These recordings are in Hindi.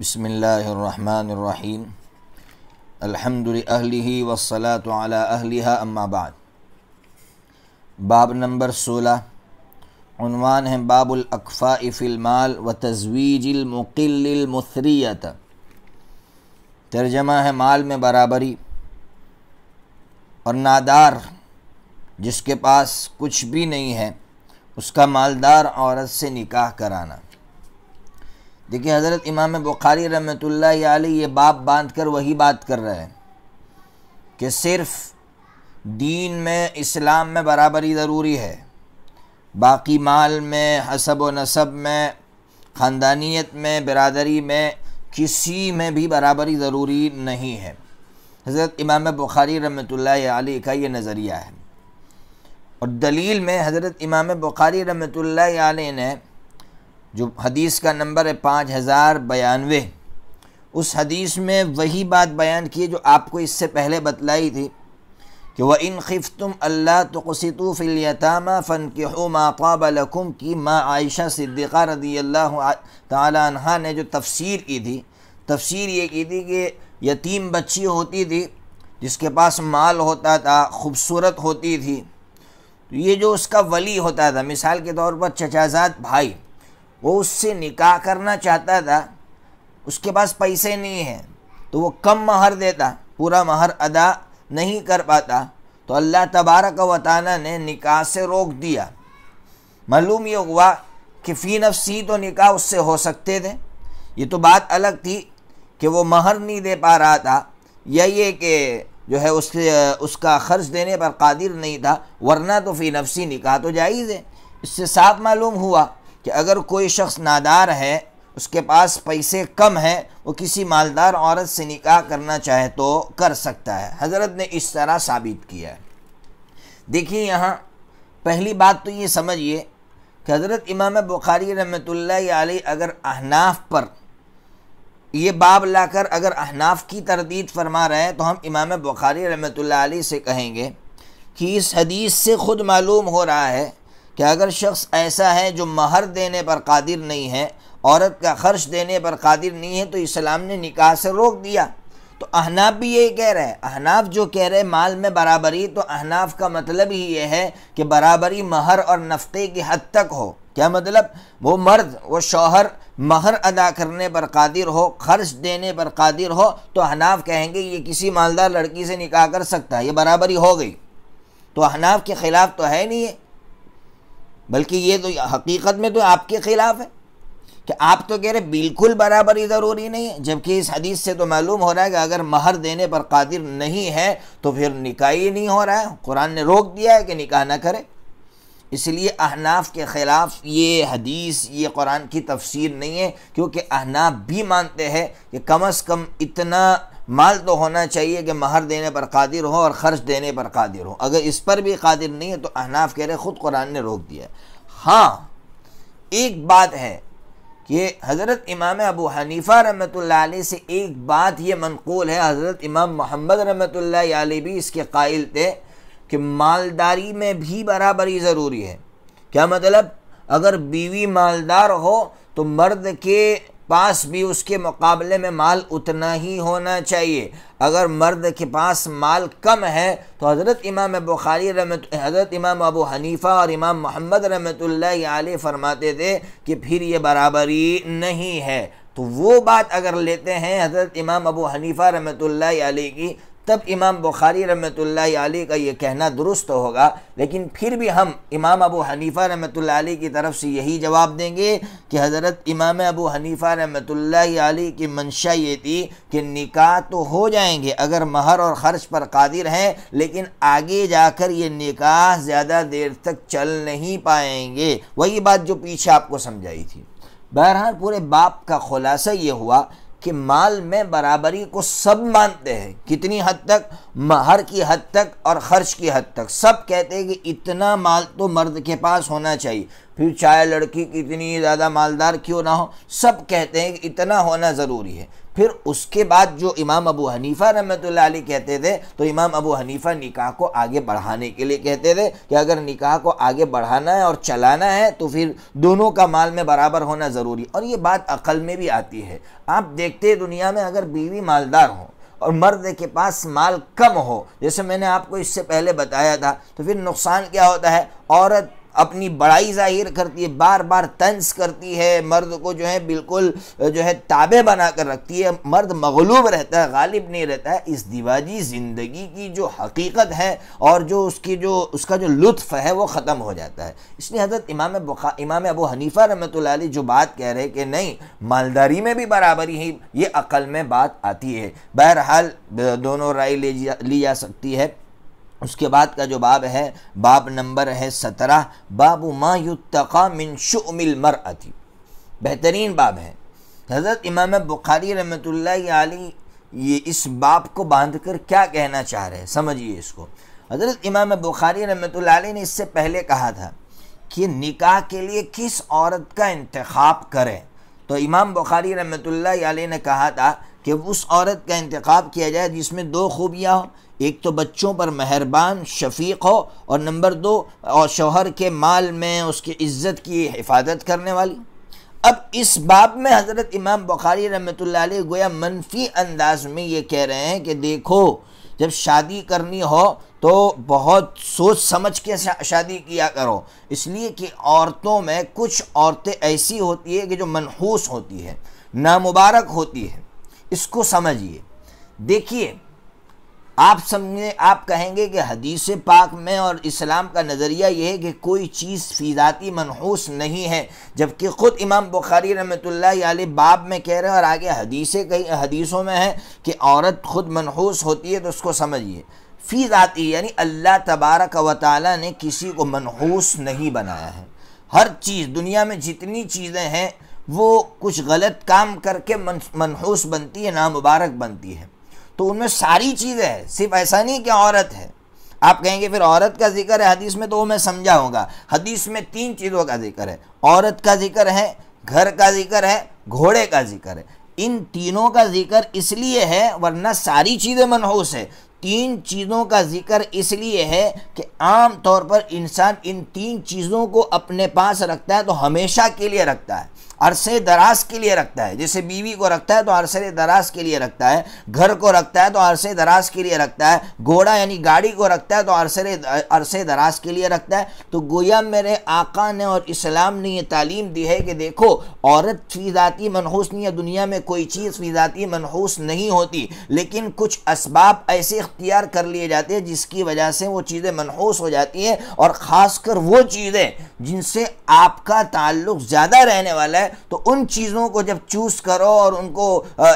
बिस्मिल्लाहिर्रहमानिर्रहीम अल्हम्दुलिल्लाहि अहलिही वस्सलातु अला अहलिहा अम्मा बाद। बाब नंबर 16। उन्वान है बाबुल अक्फ़ाइ फ़िल माल व तज़वीजिल मुक़िल्लिल मुसरियत। तर्जमा है माल में बराबरी और नादार जिसके पास कुछ भी नहीं है उसका मालदार औरत से निकाह कराना। देखिए हज़रत इमाम बुखारी रहमतुल्लाह अलैह ये बाब बांध कर वही बात कर रहे हैं कि सिर्फ़ दीन में इस्लाम में बराबरी ज़रूरी है, बाकी माल में, हसब व नसब में, ख़ानदानियत में, बिरादरी में किसी में भी बराबरी ज़रूरी नहीं है। हज़रत इमाम बुखारी रहमतुल्लाह अलैह का ये नज़रिया है और दलील में हज़रत इमाम बुखारी रहमतुल्लाह अलैह ने जो हदीस का नंबर है 5092, उस हदीस में वही बात बयान की जो आपको इससे पहले बतलाई थी कि व इन खिफ्तुम अल्ला तुक़सितू फ़िल यतामा फ़न्किहू मा ताब लकुम की माँ आयशा सिद्दीक़ा रज़ियल्लाहु तआला अन्हा ने जो तफसीर की थी, तफसीर ये की थी कि यतीम बच्ची होती थी जिसके पास माल होता था, ख़ूबसूरत होती थी, तो ये जो उसका वली होता था, मिसाल के तौर पर चचाजाद भाई, वो उससे निकाह करना चाहता था, उसके पास पैसे नहीं हैं तो वो कम महर देता, पूरा महर अदा नहीं कर पाता, तो अल्लाह तबारक व तआला ने निकाह से रोक दिया। मालूम ये हुआ कि फ़ी नफ्सी तो निकाह उससे हो सकते थे, ये तो बात अलग थी कि वो महर नहीं दे पा रहा था या ये कि जो है उसका ख़र्च देने पर कादिर नहीं था, वरना तो फ़ी नफ्सी निकाह तो जायज़ है। इससे साफ मालूम हुआ कि अगर कोई शख्स नादार है, उसके पास पैसे कम है, वो किसी मालदार औरत से निकाह करना चाहे तो कर सकता है। हज़रत ने इस तरह साबित किया है। देखिए यहाँ पहली बात तो ये समझिए कि हज़रत इमाम बुखारी रहमतुल्लाह अलैह अगर अहनाफ पर ये बाब लाकर अगर अहनाफ की तरदीद फरमा रहे हैं तो हम इमाम बुखारी रहमतुल्लाह अलैह से कहेंगे कि इस हदीस से ख़ुद मालूम हो रहा है कि अगर शख्स ऐसा है जो महर देने पर कादिर नहीं है, औरत का ख़र्च देने पर कादिर नहीं है, तो इस्लाम ने निकाह से रोक दिया। तो अहनाफ भी यही कह रहे हैं। अहनाफ जो कह रहे हैं माल में बराबरी, तो अहनाफ का मतलब ही ये है कि बराबरी महर और नफ्ते की हद तक हो। क्या मतलब? वो मर्द, वो शौहर महर अदा करने पर कादिर हो, ख़र्च देने पर कादिर हो, तो अहनाफ कहेंगे ये किसी मालदार लड़की से निकाह कर सकता है, ये बराबरी हो गई। तो अहनाफ के ख़िलाफ़ तो है नहीं है, बल्कि ये तो हकीकत में तो आपके ख़िलाफ़ है कि आप तो कह रहे बिल्कुल बराबरी ज़रूरी नहीं है, जबकि इस हदीस से तो मालूम हो रहा है कि अगर महर देने पर कादिर नहीं है तो फिर निकाह ही नहीं हो रहा है। कुरान ने रोक दिया है कि निकाह ना करे, इसलिए अहनाफ के ख़िलाफ़ ये हदीस, ये कुरान की तफसीर नहीं है, क्योंकि अहनाफ भी मानते हैं कि कम अज़ कम इतना माल तो होना चाहिए कि महर देने पर कादिर हो और ख़र्च देने पर कादिर हो। अगर इस पर भी कादिर नहीं है तो अहनाफ कह रहे ख़ुद कुरान ने रोक दिया। हाँ, एक बात है कि हज़रत इमाम अबू हनीफ़ा रहमतुल्लाह अलैह से एक बात ये मनकूल है, हज़रत इमाम मोहम्मद रहमतुल्लाह अलैह भी इसके कायल थे कि मालदारी में भी बराबरी ज़रूरी है। क्या मतलब? अगर बीवी मालदार हो तो मर्द के पास भी उसके मुकाबले में माल उतना ही होना चाहिए। अगर मर्द के पास माल कम है तो हज़रत इमाम बुखारी हज़रत इमाम अबू हनीफ़ा और इमाम मोहम्मद रहमतुल्लाह अलैह फरमाते थे कि फिर ये बराबरी नहीं है। तो वो बात अगर लेते हैं हज़रत इमाम अबू हनीफ़ा रहमतुल्लाह अलैह की, तब इमाम बुखारी रहमतुल्लाह अलैह का ये कहना दुरुस्त होगा। लेकिन फिर भी हम इमाम अबू हनीफ़ा रहमतुल्लाह अलैह की तरफ से यही जवाब देंगे कि हज़रत इमाम अबू हनीफ़ा रहमतुल्लाह अलैह की मंशा ये थी कि निकाह तो हो जाएंगे अगर महर और ख़र्च पर कादिर हैं, लेकिन आगे जाकर ये निकाह ज़्यादा देर तक चल नहीं पाएंगे। वही बात जो पीछे आपको समझाई थी। बहरहाल पूरे बाप का खुलासा ये हुआ कि माल में बराबरी को सब मानते हैं, कितनी हद तक? महर की हद तक और ख़र्च की हद तक। सब कहते हैं कि इतना माल तो मर्द के पास होना चाहिए। फिर चाहे लड़की कितनी ज़्यादा मालदार क्यों ना हो, सब कहते हैं कि इतना होना ज़रूरी है। फिर उसके बाद जो इमाम अबू हनीफ़ा रहमतुल्लाह अलैह कहते थे, तो इमाम अबू हनीफ़ा निकाह को आगे बढ़ाने के लिए कहते थे कि अगर निकाह को आगे बढ़ाना है और चलाना है तो फिर दोनों का माल में बराबर होना ज़रूरी। और ये बात अक़ल में भी आती है। आप देखते हैं दुनिया में अगर बीवी मालदार हो और मर्द के पास माल कम हो, जैसे मैंने आपको इससे पहले बताया था, तो फिर नुकसान क्या होता है, औरत अपनी बड़ाई जाहिर करती है, बार बार तंज करती है, मर्द को जो है बिल्कुल जो है ताबे बना कर रखती है, मर्द मगलूब रहता है, गालिब नहीं रहता है। इस दिवाजी ज़िंदगी की जो हकीकत है और जो उसकी जो उसका जो लुत्फ़ है वो ख़त्म हो जाता है। इसलिए हज़रत इमाम अबू हनीफ़ा रहमतुल्लाह अलैह जो बात कह रहे कि नहीं मालदारी में भी बराबरी है, ये अक़ल में बात आती है। बहरहाल दोनों राय ली जा सकती है। उसके बाद का जो बाब है, बाब नंबर है 17, बाबू मा युत्तका मिन शुमिल मरअती, बेहतरीन बाब है। हज़रत इमाम बुखारी रहमतुल्लाह अलैह ये इस बाब को बांधकर क्या कहना चाह रहे हैं, समझिए इसको। हज़रत इमाम बुखारी रहमतुल्लाह अलैह ने इससे पहले कहा था कि निकाह के लिए किस औरत का इंतखाब करें, तो इमाम बुखारी रहमतुल्लाह अलैह ने कहा था कि उस औरत का इंतखाब किया जाए जिसमें दो खूबियाँ हो, एक तो बच्चों पर मेहरबान शफीक हो, और नंबर दो और शौहर के माल में उसकी इज़्ज़त की हिफाजत करने वाली। अब इस बाब में हज़रत इमाम बुखारी रहमतुल्लाह अलैह गोया मनफी अंदाज में ये कह रहे हैं कि देखो जब शादी करनी हो तो बहुत सोच समझ के शादी किया करो, इसलिए कि औरतों में कुछ औरतें ऐसी होती है कि जो मनहूस होती है, नामुबारक होती है। इसको समझिए, देखिए, आप समझे, आप कहेंगे कि हदीस पाक में और इस्लाम का नज़रिया यह है कि कोई चीज़ फी ज़ाती मनहूस नहीं है, जबकि ख़ुद इमाम बुखारी रहमतुल्लाह अलैह बाब में कह रहे हैं और आगे हदीसों में है कि औरत ख़ुद मनहूस होती है। तो उसको समझिए, फी ज़ाती यानी अल्लाह तबारक व तआला ने किसी को मनहूस नहीं बनाया है। हर चीज़, दुनिया में जितनी चीज़ें हैं वो कुछ गलत काम करके मनहूस बनती है, नामुबारक बनती है, तो उनमें सारी चीज़ें हैं, सिर्फ ऐसा नहीं कि औरत है। आप कहेंगे फिर औरत का जिक्र है हदीस में, तो वो मैं समझाऊंगा। हदीस में तीन चीज़ों का जिक्र है, औरत का जिक्र है, घर का जिक्र है, घोड़े का जिक्र है। इन तीनों का जिक्र इसलिए है, वरना सारी चीज़ें मनहूस है। तीन चीज़ों का जिक्र इसलिए है कि आम तौर पर इंसान इन तीन चीज़ों को अपने पास रखता है तो हमेशा के लिए रखता है, अरसे दराज के लिए रखता है। जैसे बीवी को रखता है तो अरसे दराज के लिए रखता है, घर को रखता है तो अरसे दराज के लिए रखता है, घोड़ा यानी गाड़ी को रखता है तो अरसे दराज के लिए रखता है। तो गोया मेरे आका ने और इस्लाम ने ये तालीम दी है कि देखो औरत फी ज़ाती मनहूस नहीं है, दुनिया में कोई चीज़ फी ज़ाती मनहूस नहीं होती, लेकिन कुछ असबाब ऐसे इख्तियार कर लिए जाते हैं जिसकी वजह से वो चीज़ें मनहूस हो जाती हैं, और ख़ासकर वो चीज़ें जिनसे आपका ताल्लुक़ ज़्यादा रहने वाला है, तो उन चीज़ों को जब चूज़ करो और उनको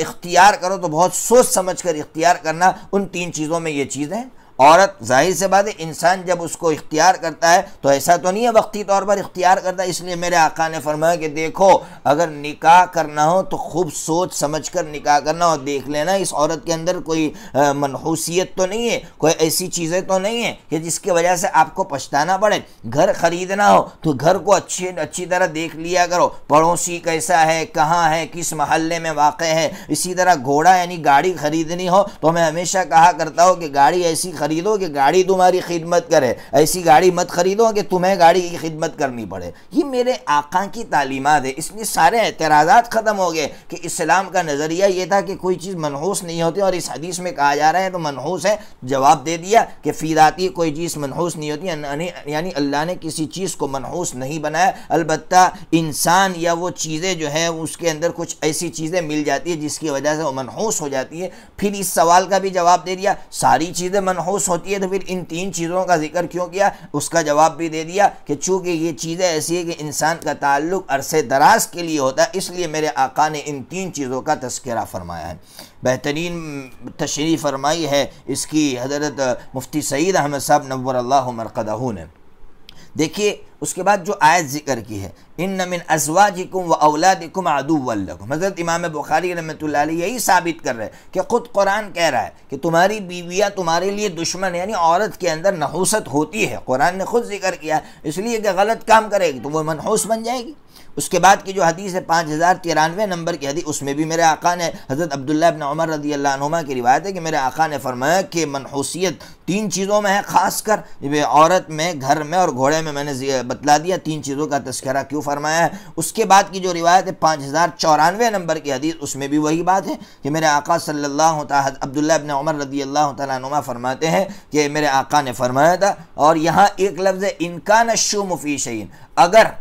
इख्तियार करो तो बहुत सोच समझ कर इख्तियार करना। उन तीन चीज़ों में ये चीज़ है। औरत, जाहिर से बात है, इंसान जब उसको इख्तियार करता है तो ऐसा तो नहीं है वक्ती तौर पर इख्तियार करता है। इसलिए मेरे आका ने फरमाया कि देखो अगर निकाह करना हो तो खूब सोच समझ कर निकाह करना और देख लेना इस औरत के अंदर कोई मनहूसियत तो नहीं है, कोई ऐसी चीज़ें तो नहीं है कि जिसकी वजह से आपको पछताना पड़े। घर ख़रीदना हो तो घर को अच्छी तरह देख लिया करो, पड़ोसी कैसा है, कहाँ है, किस महल्ले में वाक़ है। इसी तरह घोड़ा यानी गाड़ी ख़रीदनी हो तो मैं हमेशा कहा करता हूँ कि गाड़ी ऐसी खरीदो कि गाड़ी तुम्हारी खिदमत करे, ऐसी गाड़ी मत खरीदो कि तुम्हें गाड़ी की खिदमत करनी पड़े। ये मेरे आका की तालीमात है। इसलिए सारे एतराज़ात ख़त्म हो गए कि इस्लाम का नज़रिया ये था कि कोई चीज़ मनहूस नहीं होती और इस हदीस में कहा जा रहा है तो मनहूस है। जवाब दे दिया कि फी ज़ाती कोई चीज़ मनहूस नहीं होती, यानी अल्लाह ने किसी चीज़ को मनहूस नहीं बनाया। अलबत्ता इंसान या वो चीज़ें जो है उसके अंदर कुछ ऐसी चीज़ें मिल जाती है जिसकी वजह से वो मनहूस हो जाती है। फिर इस सवाल का भी जवाब दे दिया, सारी चीज़ें मनहूस होती है तो फिर इन तीन चीज़ों का जिक्र क्यों किया, उसका जवाब भी दे दिया कि चूंकि ये चीज़ें ऐसी है कि इंसान का ताल्लुक अरसे दराज के लिए होता है, इसलिए मेरे आका ने इन तीन चीज़ों का तस्करा फरमाया है। बेहतरीन तशरीह फरमाई है इसकी हज़रत मुफ्ती सईद अहमद साहब नव्वरल्लाहु मरकदहू ने। देखिए उसके बाद जो आयत जिक्र की है इन्न मिन अज़वाजिकुम व औलादिकुम अदुव्वन लकुम, हज़रत इमाम बुखारी रहमतुल्लाह अलैह यही साबित कर रहे हैं कि ख़ुद कुरान कह रहा है कि तुम्हारी बीवियाँ तुम्हारे लिए दुश्मन है, यानी औरत के अंदर नहूसत होती है, कुरान ने खुद जिक्र किया, इसलिए कि गलत काम करेगी तो वो मनहूस बन जाएगी। उसके बाद की जो हदीस है 5093 नंबर की हदीस, उसमें भी मेरे आका ने हज़रत अब्दुल्लाह इब्न उमर रदियल्लाहु अन्हुमा की रिवायत है कि मेरे आका ने फरमाया कि मनहूसियत 3 चीज़ों में है, ख़ासकर औरत में, घर में और घोड़े में। मैंने बतला दिया 3 चीज़ों का तस्करा क्यों फरमाया है। उसके बाद की जो रिवायत है 5094 नंबर की हदीस, उसमें भी वही बात है कि मेरे आका सल्लल्लाहु अलैहि अब्दुल्लाह इब्न उमर रदियल्लाहु तआला अन्हुमा फरमाते हैं कि मेरे आका ने फरमाया था, और यहाँ एक लफ्ज़ है इनकान शुम फी शैइन, अगर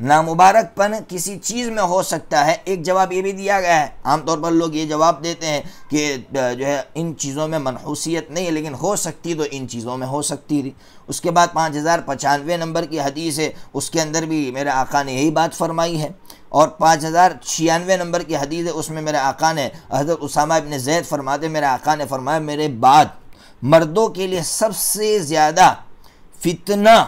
नामुबारकपन किसी चीज़ में हो सकता है। एक जवाब ये भी दिया गया है, आमतौर पर लोग ये जवाब देते हैं कि जो है इन चीज़ों में मनहूसियत नहीं है, लेकिन हो सकती तो इन चीज़ों में हो सकती थी। उसके बाद 5095 नंबर की हदीस है, उसके अंदर भी मेरे आका ने यही बात फरमाई है, और 5096 नंबर की हदीस है, उसमें मेरे आका ने हज़रत उसामा इब्न ज़ैद फरमाते, मेरे आका ने फरमाया मेरे बाद मर्दों के लिए सबसे ज़्यादा फितना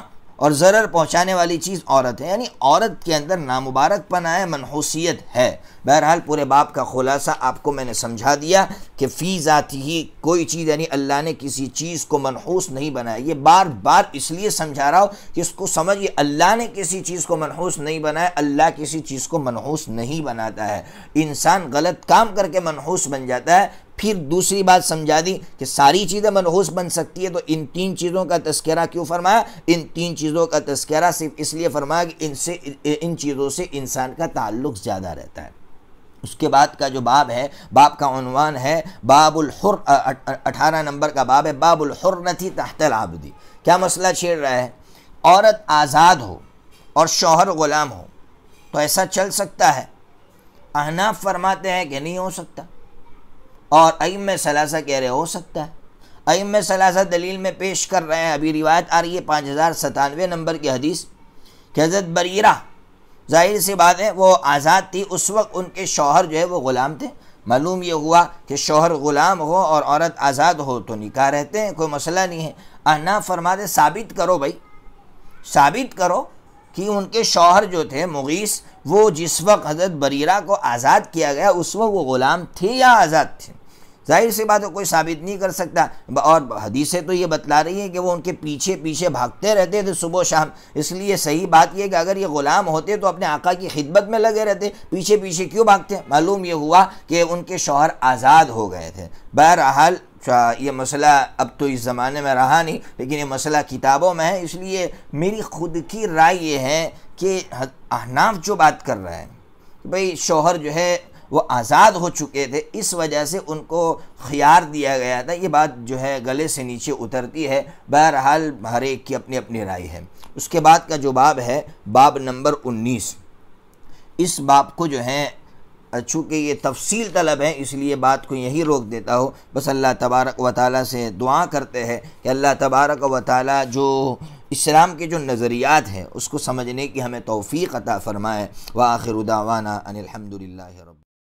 और ज़रर पहुंचाने वाली चीज़ औरत है, यानी औरत के अंदर नामुबारकपन है, मनहूसियत है। बहरहाल पूरे बाप का ख़ुलासा आपको मैंने समझा दिया कि फ़ी ज़ाती ही कोई चीज़, यानी अल्लाह ने किसी चीज़ को मनहूस नहीं बनाया। ये बार बार इसलिए समझा रहा हूँ कि इसको समझिए, अल्लाह ने किसी चीज़ को मनहूस नहीं बनाया, अल्लाह किसी चीज़ को मनहूस नहीं बनाता है, इंसान गलत काम करके मनहूस बन जाता है। फिर दूसरी बात समझा दी कि सारी चीज़ें मनहूस बन सकती है, तो इन 3 चीज़ों का तस्करा क्यों फरमाया। इन 3 चीज़ों का तस्करा सिर्फ इसलिए फरमाया कि इन चीज़ों से इंसान का ताल्लुक़ ज़्यादा रहता है। उसके बाद का जो बाब है, बाब का उन्वान है बाबुल हुर, 18 नंबर का बाब है, बाबुल हुर्रती तहतल आबदी। क्या मसला छेड़ रहा है, औरत आज़ाद हो और शौहर ग़ुलाम हो तो ऐसा चल सकता है? अहनाफ़ फरमाते हैं कि नहीं हो सकता, और अइम्मे सलासा कह रहे हो सकता है। अइम्मे सलासा दलील में पेश कर रहे हैं, अभी रिवायत आ रही है 5097 नंबर की हदीस कि हज़रत बरीरा, जाहिर सी बात है वो आज़ाद थी, उस वक्त उनके शौहर जो है वो ग़ुलाम थे। मालूम ये हुआ कि शौहर ग़ुलाम हो और औरत आज़ाद हो तो निकाह रहते हैं, कोई मसला नहीं है। अहना फरमाते साबित करो भाई, साबित करो कि उनके शौहर जो थे मुगीस, वो जिस वक्त हज़रत बरीरा को आज़ाद किया गया उस वक्त वो ग़ुलाम थे या आज़ाद थे? जाहिर सी बात है कोई साबित नहीं कर सकता, और हदीसें तो ये बतला रही है कि वो उनके पीछे पीछे भागते रहते थे सुबह शाम। इसलिए सही बात यह कि अगर ये ग़ुलाम होते तो अपने आका की खिदमत में लगे रहते, पीछे पीछे क्यों भागते। मालूम ये हुआ कि उनके शौहर आज़ाद हो गए थे। बहरहाल ये मसला अब तो इस ज़माने में रहा नहीं, लेकिन ये मसला किताबों में है, इसलिए मेरी खुद की राय ये है कि अहनाफ जो बात कर रहे हैं भाई शौहर जो है वो आज़ाद हो चुके थे, इस वजह से उनको ख़ियार दिया गया था, ये बात जो है गले से नीचे उतरती है। बहरहाल हर एक की अपनी अपनी राय है। उसके बाद का जो बाब है, बाब नंबर 19, इस बाब को जो है चूँकि ये तफसील तलब है इसलिए बात को यहीं रोक देता हो। बस अल्लाह तबारक व तआला से दुआ करते हैं कि अल्लाह तबारक व तआला जो इस्लाम के जो नज़रियात हैं उसको समझने की हमें तौफ़ीक़ अता फ़रमाए। व आखिर दावाना अनिल हम्दुलिल्लाह।